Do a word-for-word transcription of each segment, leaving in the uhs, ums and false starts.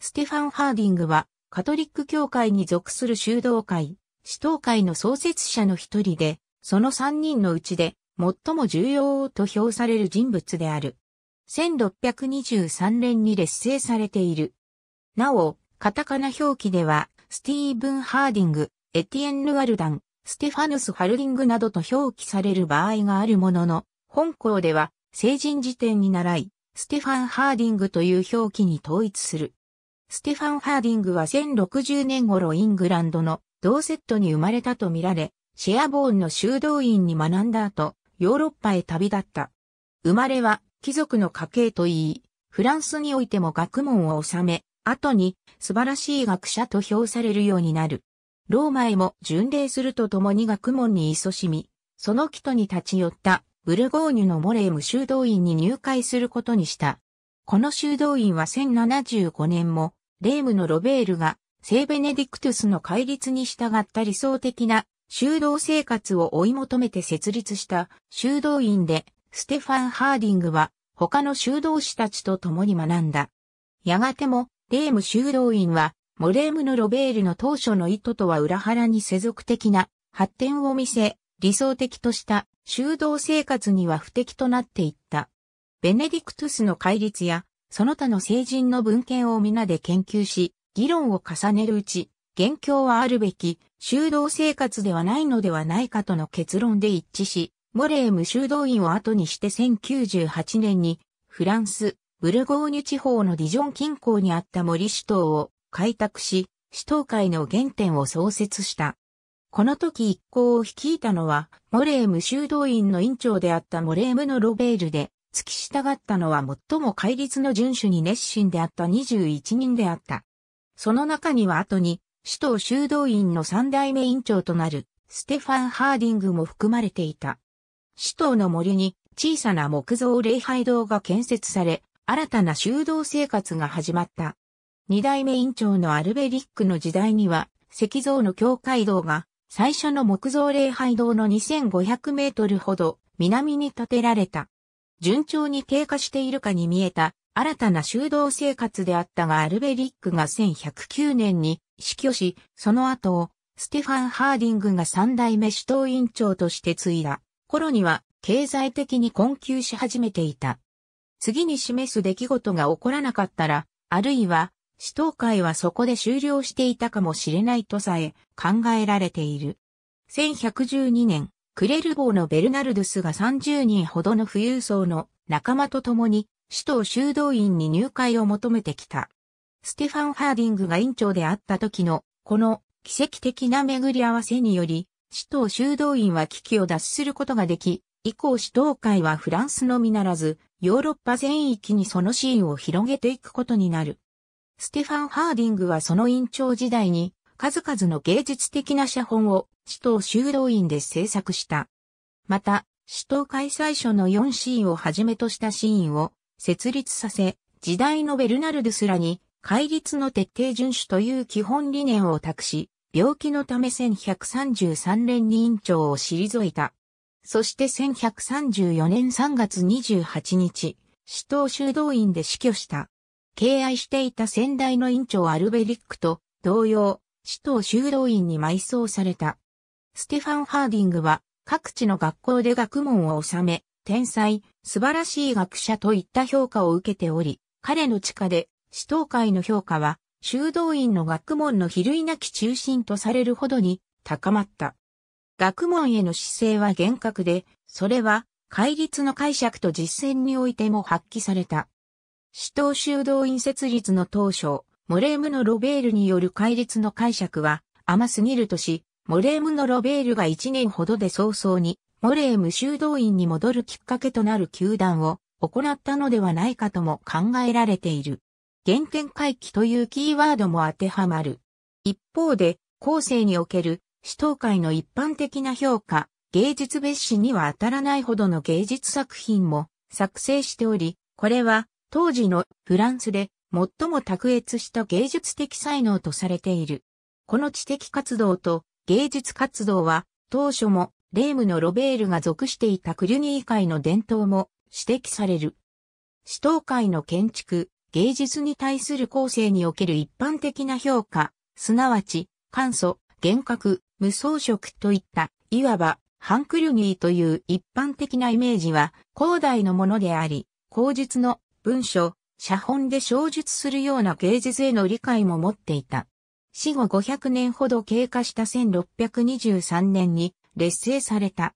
ステファン・ハーディングは、カトリック教会に属する修道会、使徒会の創設者の一人で、その三人のうちで、最も重要と評される人物である。せんろっぴゃくにじゅうさんねんに列聖されている。なお、カタカナ表記では、スティーブン・ハーディング、エティエンヌ・ワルダン、ステファヌス・ハルディングなどと表記される場合があるものの、本項では、聖人辞典に倣い、ステファン・ハーディングという表記に統一する。ステファン・ハーディングはせんろくじゅうねん頃イングランドのドーセットに生まれたとみられ、シェアボーンの修道院に学んだ後、ヨーロッパへ旅立った。生まれは貴族の家系といい、フランスにおいても学問を修め、後に素晴らしい学者と評されるようになる。ローマへも巡礼するとともに学問に勤しみ、その帰途に立ち寄ったブルゴーニュのモレーム修道院に入会することにした。この修道院はせんななじゅうごねんも、レームのロベールが聖ベネディクトゥスの戒律に従った理想的な修道生活を追い求めて設立した修道院で、ステファン・ハーディングは他の修道士たちと共に学んだ。やがてもレーム修道院はモレームのロベールの当初の意図とは裏腹に世俗的な発展を見せ、理想的とした修道生活には不適となっていった。ベネディクトゥスの戒律やその他の聖人の文献を皆で研究し、議論を重ねるうち、言教はあるべき修道生活ではないのではないかとの結論で一致し、モレーム修道院を後にしてせんきゅうじゅうはちねんにフランス、ブルゴーニュ地方のディジョン近郊にあった森シュ島を開拓し、シュ島会の原点を創設した。この時一行を率いたのは、モレーム修道院の院長であったモレームのロベールで、付き従ったのは最も戒律の遵守に熱心であったにじゅういちにんであった。その中には後に、シュ島修道院のさん代目院長となる、ステファン・ハーディングも含まれていた。シュ島の森に小さな木造礼拝堂が建設され、新たな修道生活が始まった。に代目院長のアルベリックの時代には、石造の教会堂が、最初の木造礼拝堂のにせんごひゃくメートルほど南に建てられた。順調に低下しているかに見えた新たな修道生活であったがアルベリックがせんひゃくきゅうねんに死去し、その後をステファン・ハーディングがさん代目首頭院長として継いだ頃には経済的に困窮し始めていた。次に示す出来事が起こらなかったら、あるいは使徒会はそこで終了していたかもしれないとさえ考えられている。せんひゃくじゅうにねん。クレルボーのベルナルドゥスがさんじゅうにんほどの富裕層の仲間と共に、シュ島修道院に入会を求めてきた。ステファン・ハーディングが院長であった時の、この奇跡的な巡り合わせにより、シュ島修道院は危機を脱することができ、以降シュ島会はフランスのみならず、ヨーロッパ全域にそのシーンを広げていくことになる。ステファン・ハーディングはその院長時代に、数々の芸術的な写本を、シュ島修道院で制作した。また、シュ島会最初のよんシーンをはじめとしたシーンを設立させ、時代のベルナルドゥスらに、戒律の徹底遵守という基本理念を託し、病気のためせんひゃくさんじゅうさんねんに院長を退いた。そしてせんひゃくさんじゅうよねんさんがつにじゅうはちにち、シュ島修道院で死去した。敬愛していた先代の院長アルベリックと同様、シュ島修道院に埋葬された。ステファン・ハーディングは各地の学校で学問を修め、天才、素晴らしい学者といった評価を受けており、彼の地下で使徒会の評価は修道院の学問の比類なき中心とされるほどに高まった。学問への姿勢は厳格で、それは戒律の解釈と実践においても発揮された。使徒修道院設立の当初、モレームのロベールによる戒律の解釈は甘すぎるとし、モレームのロベールがいちねんほどで早々に、モレーム修道院に戻るきっかけとなる糾弾を行ったのではないかとも考えられている。原点回帰というキーワードも当てはまる。一方で、後世における、使徒会の一般的な評価、芸術蔑視には当たらないほどの芸術作品も作成しており、これは当時のフランスで最も卓越した芸術的才能とされている。この知的活動と、芸術活動は当初もレームのロベールが属していたクリュニー会の伝統も指摘される。シュ島会の建築、芸術に対する後世における一般的な評価、すなわち、簡素、厳格、無装飾といった、いわば、ハンクルニーという一般的なイメージは、後代のものであり、後述の文書、写本で詳述するような芸術への理解も持っていた。死後ごひゃくねんほど経過したせんろっぴゃくにじゅうさんねんに劣勢された。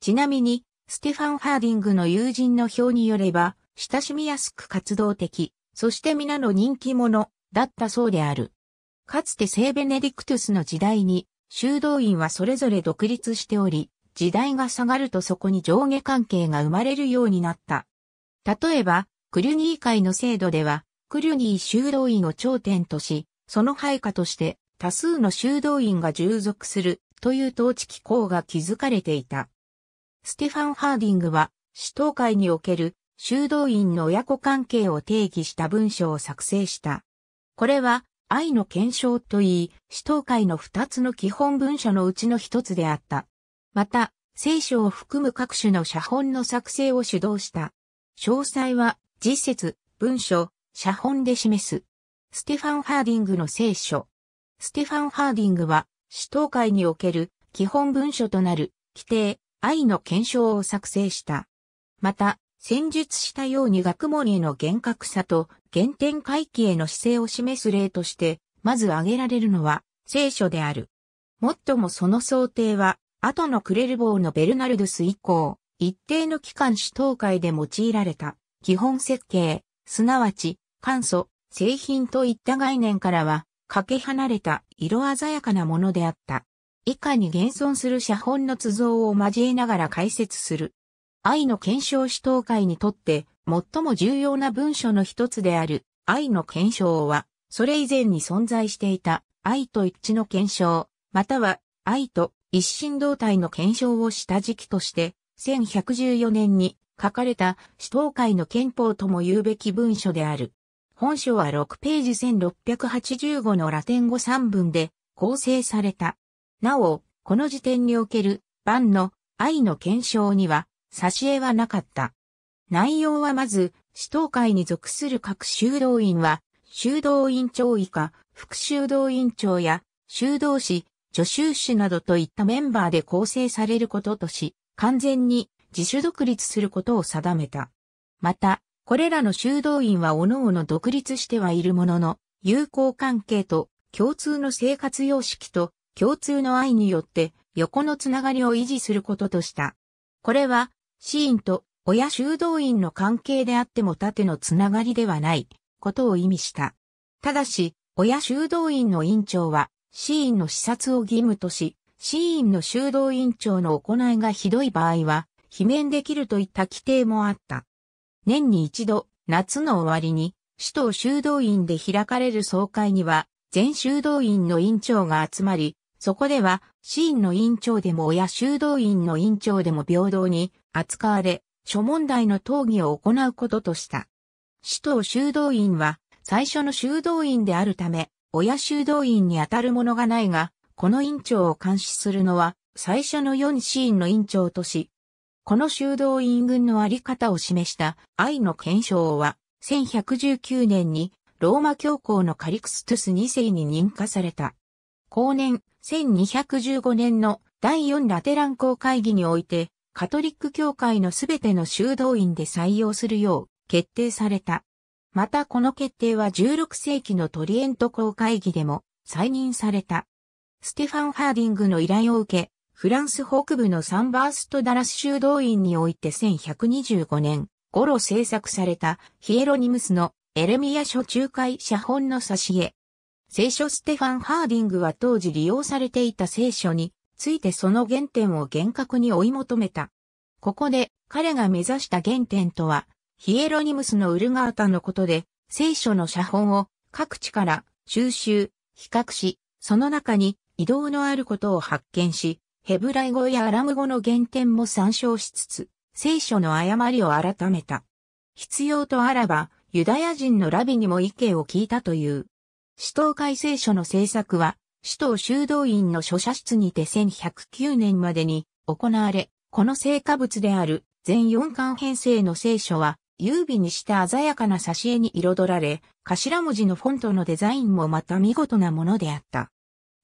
ちなみに、ステファン・ハーディングの友人の評によれば、親しみやすく活動的、そして皆の人気者だったそうである。かつて聖ベネディクトゥスの時代に、修道院はそれぞれ独立しており、時代が下がるとそこに上下関係が生まれるようになった。例えば、クリュニー会の制度では、クリュニー修道院を頂点とし、その配下として多数の修道院が従属するという統治機構が築かれていた。ステファン・ハーディングは、使徒会における修道院の親子関係を定義した文書を作成した。これは、愛の憲章といい、使徒会の二つの基本文書のうちの一つであった。また、聖書を含む各種の写本の作成を主導した。詳細は、辞節、文書、写本で示す。ステファン・ハーディングの聖書。ステファン・ハーディングは、使徒会における基本文書となる、規定、愛の憲章を作成した。また、先述したように学問への厳格さと原点回帰への姿勢を示す例として、まず挙げられるのは、聖書である。もっともその想定は、後のクレルボーのベルナルドゥス以降、一定の期間使徒会で用いられた。基本設計、すなわち、簡素、製品といった概念からは、かけ離れた色鮮やかなものであった。以下に現存する写本の図像を交えながら解説する。愛の憲章使徒会にとって、最も重要な文書の一つである、愛の憲章は、それ以前に存在していた、愛と一致の憲章、または、愛と一心同体の憲章を下敷きとして、せんひゃくじゅうよねんに、書かれた使徒会の憲法とも言うべき文書である。本書はろくページせんろっぴゃくはちじゅうごのラテン語さんぶんで構成された。なお、この時点における版の愛の憲章には挿絵はなかった。内容はまず、使徒会に属する各修道院は、修道院長以下、副修道院長や修道士、助修士などといったメンバーで構成されることとし、完全に自主独立することを定めた。また、これらの修道院は各々独立してはいるものの、友好関係と共通の生活様式と共通の愛によって横のつながりを維持することとした。これは、子院と親修道院の関係であっても縦のつながりではないことを意味した。ただし、親修道院の院長は、子院の視察を義務とし、子院の修道院長の行いがひどい場合は、罷免できるといった規定もあった。年に一度、夏の終わりに、使徒修道院で開かれる総会には、全修道院の院長が集まり、そこでは、子院の院長でも親修道院の院長でも平等に扱われ、諸問題の討議を行うこととした。使徒修道院は、最初の修道院であるため、親修道院にあたるものがないが、この院長を監視するのは、最初のよん子院の院長とし、この修道院群のあり方を示した愛の憲章は、せんひゃくじゅうきゅうねんにローマ教皇のカリクストゥスにせいに認可された。後年、せんにひゃくじゅうごねんのだいよんラテラン公会議において、カトリック教会のすべての修道院で採用するよう決定された。またこの決定はじゅうろくせいきのトリエント公会議でも再認された。ステファン・ハーディングの依頼を受け、フランス北部のサンバーストダラス修道院においてせんひゃくにじゅうごねん頃制作されたヒエロニムスのエレミア書仲介写本の挿絵。聖書ステファン・ハーディングは当時利用されていた聖書についてその原点を厳格に追い求めた。ここで彼が目指した原点とはヒエロニムスのウルガータのことで聖書の写本を各地から収集、比較し、その中に移動のあることを発見し、ヘブライ語やアラム語の原点も参照しつつ、聖書の誤りを改めた。必要とあらば、ユダヤ人のラビにも意見を聞いたという。使徒会聖書の制作は、使徒修道院の書写室にてせんひゃくきゅうねんまでに行われ、この成果物である全よんかん編成の聖書は、優美にした鮮やかな挿絵に彩られ、頭文字のフォントのデザインもまた見事なものであった。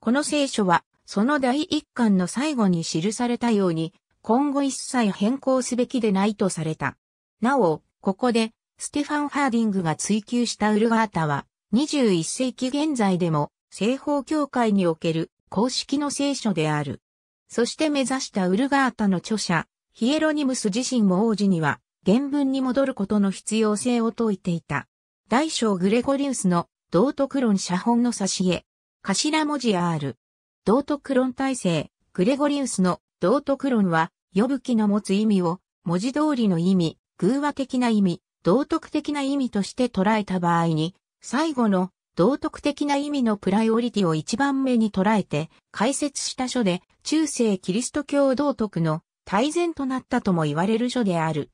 この聖書は、その第一巻の最後に記されたように、今後一切変更すべきでないとされた。なお、ここで、ステファン・ハーディングが追求したウルガータは、にじゅういっ世紀現在でも、正方教会における公式の聖書である。そして目指したウルガータの著者、ヒエロニムス自身も王子には、原文に戻ることの必要性を説いていた。大小グレゴリウスの道徳論写本の挿絵。頭文字 アール。道徳論体制。グレゴリウスの道徳論は、呼ぶ記の持つ意味を、文字通りの意味、寓話的な意味、道徳的な意味として捉えた場合に、最後の道徳的な意味のプライオリティを一番目に捉えて、解説した書で、中世キリスト教道徳の大前となったとも言われる書である。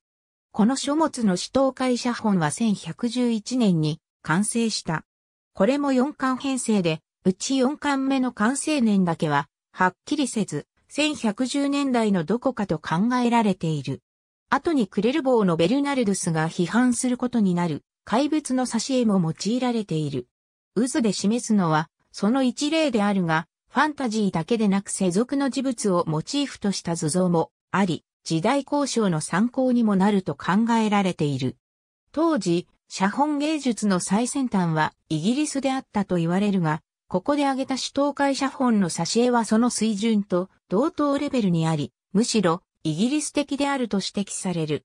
この書物の使徒会写本はせんひゃくじゅういちねんに完成した。これもよんかん編成で、うちよんかんめの完成年だけは、はっきりせず、せんひゃくじゅうねんだいのどこかと考えられている。後にクレルボーのベルナルドゥスが批判することになる、怪物の挿絵も用いられている。渦で示すのは、その一例であるが、ファンタジーだけでなく世俗の事物をモチーフとした図像もあり、時代考証の参考にもなると考えられている。当時、写本芸術の最先端はイギリスであったと言われるが、ここで挙げた使徒会写本の挿絵はその水準と同等レベルにあり、むしろイギリス的であると指摘される。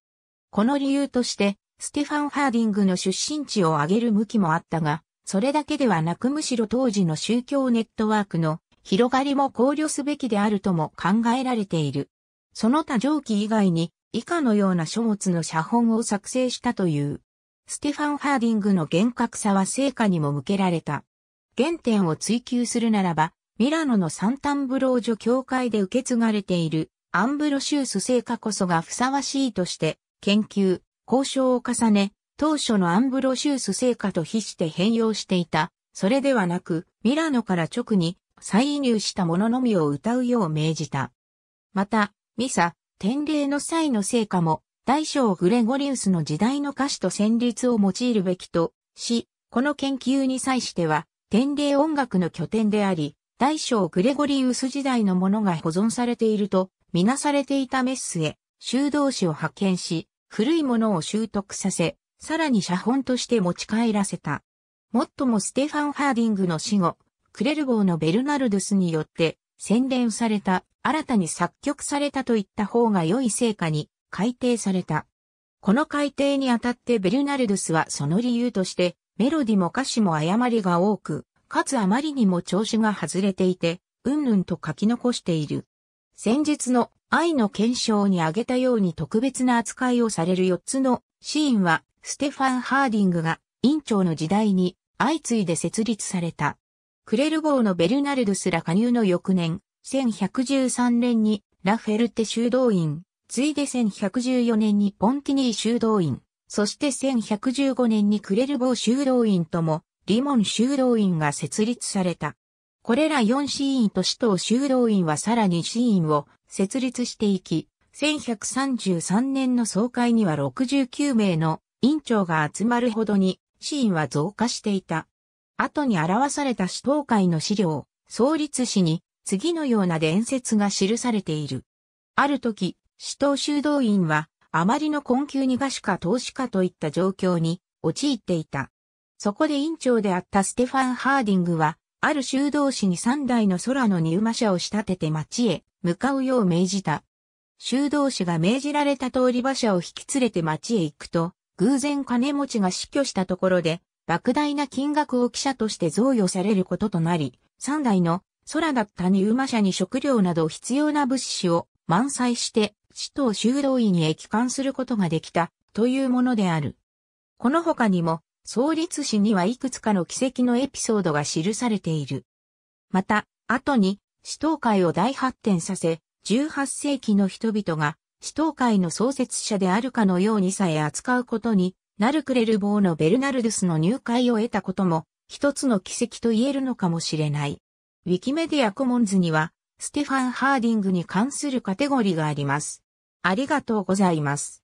この理由として、ステファン・ハーディングの出身地を挙げる向きもあったが、それだけではなくむしろ当時の宗教ネットワークの広がりも考慮すべきであるとも考えられている。その他上記以外に以下のような書物の写本を作成したという。ステファン・ハーディングの厳格さは成果にも向けられた。原点を追求するならば、ミラノのサンタンブロージョ教会で受け継がれているアンブロシウス聖歌こそがふさわしいとして研究、交渉を重ね、当初のアンブロシウス聖歌と比して変容していた。それではなく、ミラノから直に再移入したもののみを歌うよう命じた。また、ミサ、典礼の際の聖歌も、大小グレゴリウスの時代の歌詞と旋律を用いるべきとし、この研究に際しては、典礼音楽の拠点であり、大小グレゴリウス時代のものが保存されていると、みなされていたメッスへ、修道士を派遣し、古いものを習得させ、さらに写本として持ち帰らせた。もっともステファン・ハーディングの死後、クレルボーのベルナルドゥスによって、洗練された。新たに作曲されたといった方が良い成果に改訂された。この改訂にあたってベルナルドゥスはその理由としてメロディも歌詞も誤りが多く、かつあまりにも調子が外れていて、うんぬんと書き残している。先日の愛の検証に挙げたように特別な扱いをされるよっつのシーンはステファン・ハーディングが院長の時代に相次いで設立された。クレルボーのベルナルドゥスら加入の翌年、せんひゃくじゅうさんねんにラフェルテ修道院、ついでせんひゃくじゅうよねんにポンティニー修道院、そしてせんひゃくじゅうごねんにクレルボー修道院ともリモン修道院が設立された。これらよんシーンと使徒修道院はさらにシーンを設立していき、せんひゃくさんじゅうさんねんの総会にはろくじゅうきゅうめいの院長が集まるほどにシーンは増加していた。後に表された使徒会の資料、創立史に、次のような伝説が記されている。ある時、使徒修道院は、あまりの困窮に餓死か凍死かといった状況に陥っていた。そこで院長であったステファン・ハーディングは、ある修道士にさんだいの空の荷馬車を仕立てて町へ向かうよう命じた。修道士が命じられた通り馬車を引き連れて町へ行くと、偶然金持ちが死去したところで、莫大な金額を汽車として贈与されることとなり、さんだいの空だった荷馬車に食料など必要な物資を満載して、使徒修道院へ帰還することができた、というものである。この他にも、創立史にはいくつかの奇跡のエピソードが記されている。また、後に、使徒会を大発展させ、じゅうはっせいきの人々が、使徒会の創設者であるかのようにさえ扱うことになるクレルボーのベルナルドゥスの入会を得たことも、一つの奇跡と言えるのかもしれない。ウィキメディアコモンズには、ステファン・ハーディングに関するカテゴリーがあります。ありがとうございます。